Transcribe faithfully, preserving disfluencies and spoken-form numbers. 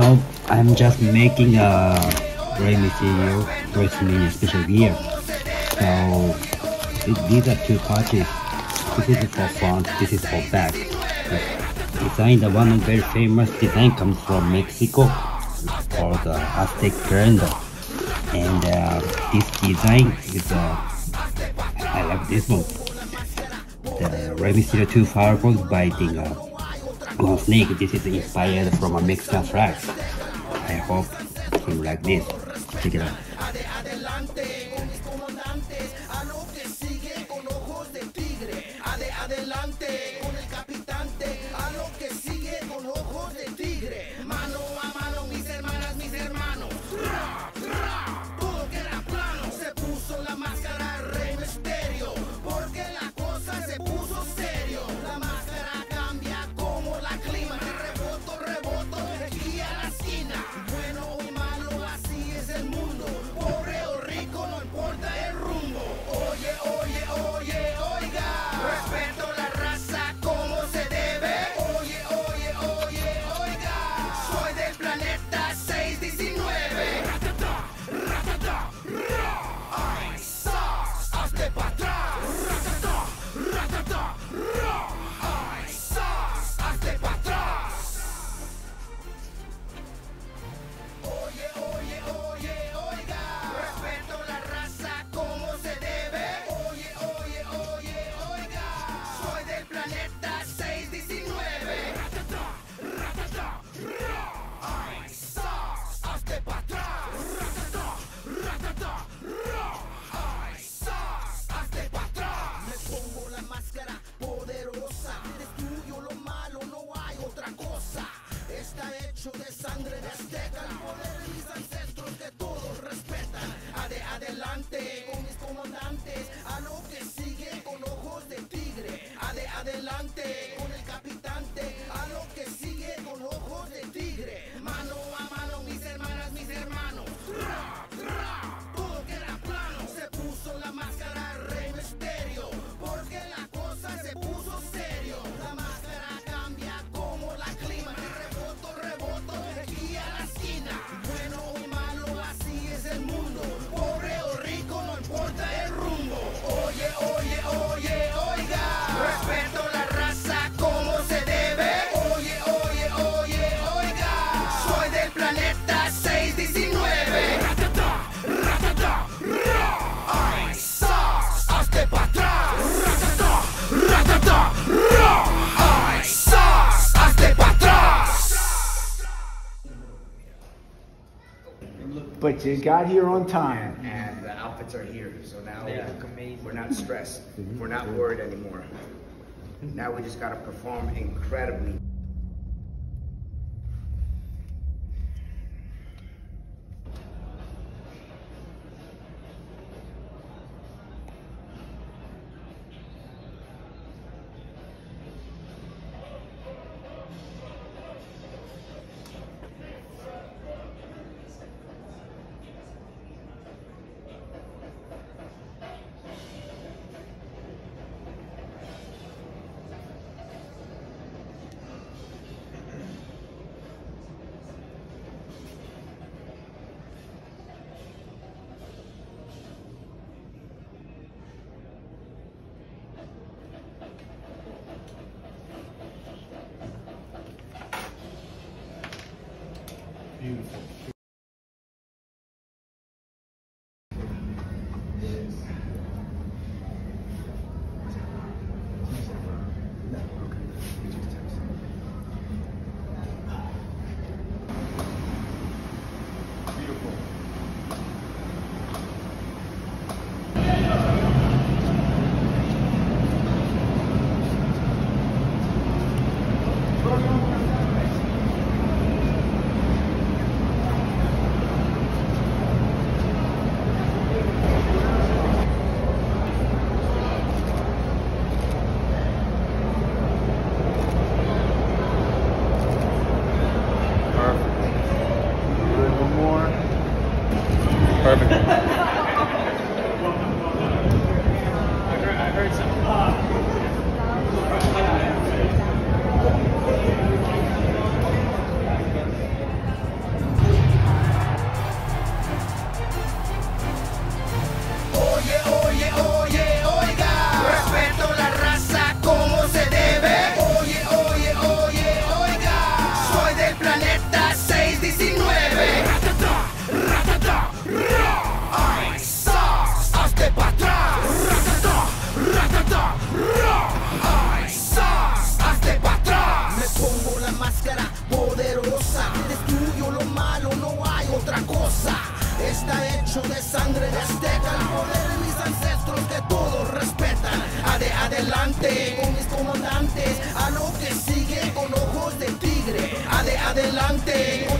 Now I'm just making a Rey Mysterio WrestleMania special gear. So these are two parties. This is for front, this is for back. Design, the one very famous design comes from Mexico, called the Aztec Grando. And uh, this design is, uh, I love this one. The Rey Mysterio two fireballs by Dingo. Go Snake, this is inspired from a Mexican flag. I hope you like this. Check it out. De sangre de Azteca, el poder de mis ancestros que todos respetan. Ade, adelante con mis comandantes, a lo que sigue con ojos de tigre. Ade, adelante con el capitante, a lo que sigue con ojos de tigre. Mano a mano, mis hermanas, mis hermanos. Ra, ra, todo queda plano. Se puso la máscara Rey Mysterio, porque la cosa se puso serio. La máscara cambia como la clima. But you got here on time. And, and the outfits are here, so now they look amazing. We're not stressed. We're not worried anymore. Now we just gotta perform incredibly. adelante.